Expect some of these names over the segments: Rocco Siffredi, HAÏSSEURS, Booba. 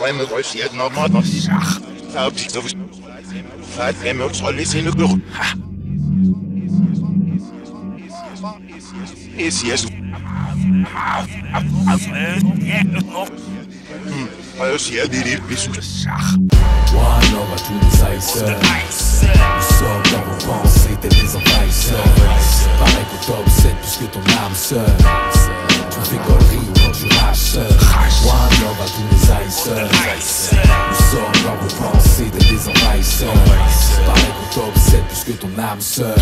One over to the HAISSEURS. Le sort dans vos pensées, t'es des envahisseurs. Pareil que toi, c'est plus que ton âme sœur. Tu fais gollerie quand tu raches seul. One over to the HAISSEURS. Le sort dans vos pensées, t'es des envahisseurs. Pareil que toi, c'est plus que ton âme sœur.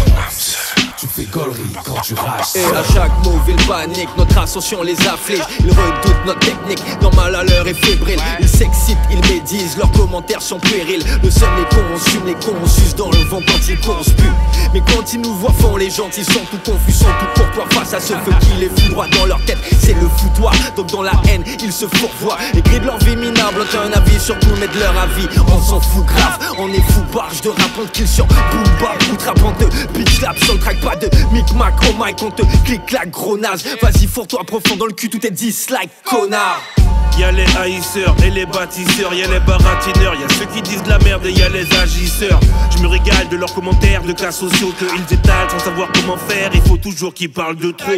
Tu fais gollerie quand tu raches. Et à chaque move ils paniquent, notre ascension les afflige. Ils redoutent notre technique, normal à l'heure est fébrile. Ils s'excitent, ils médisent, leurs commentaires sont puérils. Le seul est con, on sume les cons, on suce dans le vent quand ils conspuent. Mais quand ils nous voient font les gentils sont tout confus, sont tout courtois face à ce feu qui les foudroie dans leur tête. C'est le foutoir, donc dans la haine ils se fourvoient. Les gris de leur vie minable, ont un avis sur tout mais de leur avis on s'en fout grave, on est fou barge de raconte qu'ils sur Booba, outrapenteux, bitch lap sur le track. Pas de micmac, oh my, on te clique la grenade. Vas-y, fourre-toi profond dans le cul, tout est dislike, connard. Y'a les haïsseurs et les bâtisseurs, y'a les baratineurs, y'a ceux qui disent de la merde et y'a les agisseurs. Je me régale de leurs commentaires de cas sociaux que ils étalent sans savoir comment faire. Il faut toujours qu'ils parlent de trop.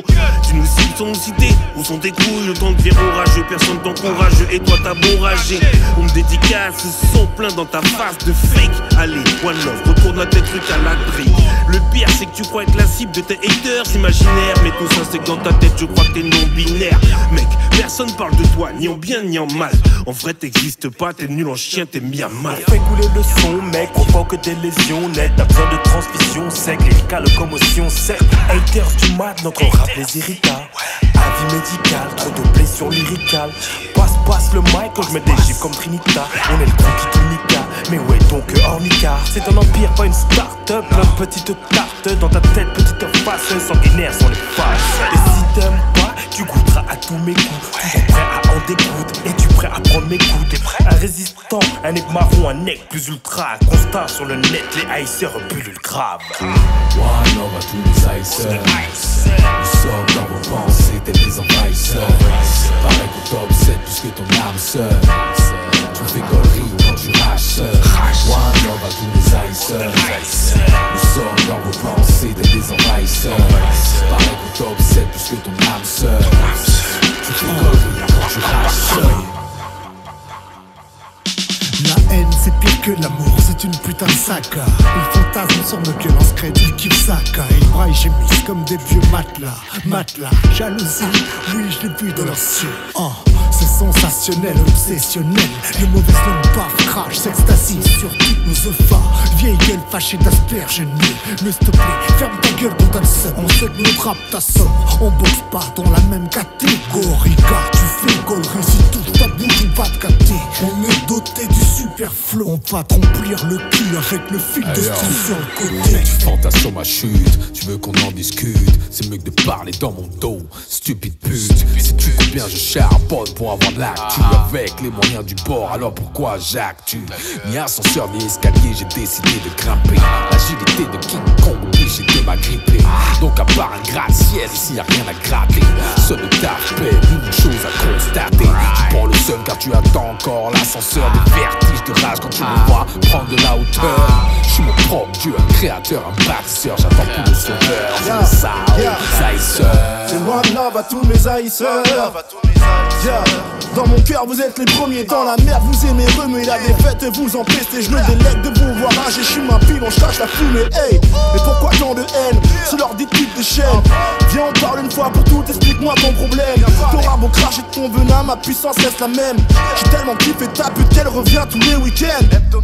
Tu nous cibles sans nous citer, où sont tes couilles? Le temps devient orageux, personne t'encourage et toi t'as beau rager. On me dédicace, ils sont pleins dans ta face de fake. Allez, one love, retourne à tes trucs à la grille. Le pire c'est que tu crois être la cible de tes haters imaginaires, mais tout ça c'est que dans ta tête je crois que t'es non-binaire. Mec, personne parle de toi, ni en bien ni en mal, en vrai t'existes pas, t'es nul en chien, t'es mis à mal. On fait couler le son, mec, provoque des lésions nettes. T'as besoin de transmission sec, lyrica, locomotion sec. Haters du mat, notre rap les irrita. Avis médical, trop de blessures lyricales. Passe le mic quand je mets des chiffres comme Trinita. On est le con qui t'unica, mais ouais donc Ornica. C'est un empire, pas une start-up, une petite tarte. Dans ta tête, petite face, sanguinaire sont les faces. Et si t'aimes pas, tu goûteras à tous mes coups. Toujours prêt à en découdre, et tu prêt à prendre mes coups. T'es prêt à résistant, un nec marron, un nec plus ultra. Constat sur le net, les haïsseurs pullulent grave. One over to the HAISSEURS. Nous sommes dans vos pensées, t'es des envahisseurs. Pareil que toi, c'est plus que ton âme sœur. Tu fais gollerie quand tu raches. One over to the HAISSEURS. Nous sommes dans vos pensées, t'es des envahisseurs. Pareil que toi, c'est plus que ton âme sœur. Tu fais gollerie quand tu raches. La haine c'est pire que l'amour, c'est une putain de saga. Ils fantasment sur nos violences crédules qu'ils saccagent. Ils braillent, gémissent comme des vieux matelas. Jalousie, oui je l'ai vu dans leurs yeux. C'est sensationnel, obsessionnel. De mauvaises langues baffent, crachent, s'extasient sur toutes nos offres. Vieille gueule fâchée d'asperges nul. Mais s'il te plaît, ferme ta gueule pour ta soeur. On sait que notre rap t'assomme, on boxe pas dans la même catégorie. Car tu fais gollerie, si toute ta bouche on va te capter. On est doté du super flow, on va te remplir le cul avec le fil de style sur le côté. Mec, tu fantasmes ma chute, tu veux qu'on en discute. C'est mieux que de parler dans mon dos, stupide pute. Si tu veux bien, je charbonne pour avant de l'actu avec les moyens du bord. Alors pourquoi j'actue? Ni ascenseur ni escalier, j'ai décidé de grimper. L'agilité de King Kong obligé de m'agripper. Donc à part un gratte-ciel, ici y'a rien à gratter. Seul le taf paie, une chose à constater. Tu prends le seum car tu attends encore l'ascenseur. Des vertiges de rage quand tu me vois prendre de la hauteur. Je suis mon propre dieu, un créateur, un bâtisseur. J'attends plus le sauveur, c'est le sound, les haïsseurs. C'est one love à tous mes haïsseurs. Dans mon cœur vous êtes les premiers dans la merde. Vous aimez remuer la défaite, vous empestez. Je me délègue de vous voir rager. Je suis ma pilon, je crache la fumée. Hey, mais pourquoi tant de haine sur leur dictée de chaîne? Viens on parle une fois pour toutes, explique-moi ton problème. T'auras beau cracher de ton venin, ma puissance reste la même. J'ai tellement kiffé ta pute qu'elle revient tous les week-ends.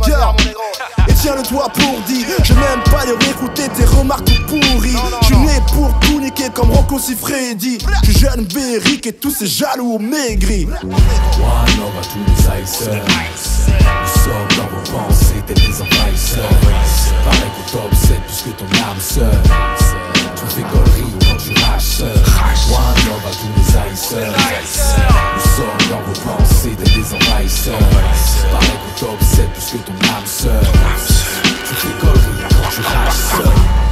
Et tiens-le toi pour dire, je n'aime pas les réécouter, tes remarques toutes pourries. Tu n'es pour tout niquer comme Rocco Siffredi. Tu jeune Béric et tous ces jaloux maigris. One over to the HAISSEURS. Nous sommes dans vos pensées, t'es des envahisseurs. Pareil que toi, c'est plus que ton âme sœur. Tu fais gollerie quand tu raches. One over to the HAISSEURS. Nous sommes dans vos pensées, t'es des envahisseurs. Pareil que toi, c'est plus que ton âme sœur. Tu fais gollerie quand tu raches.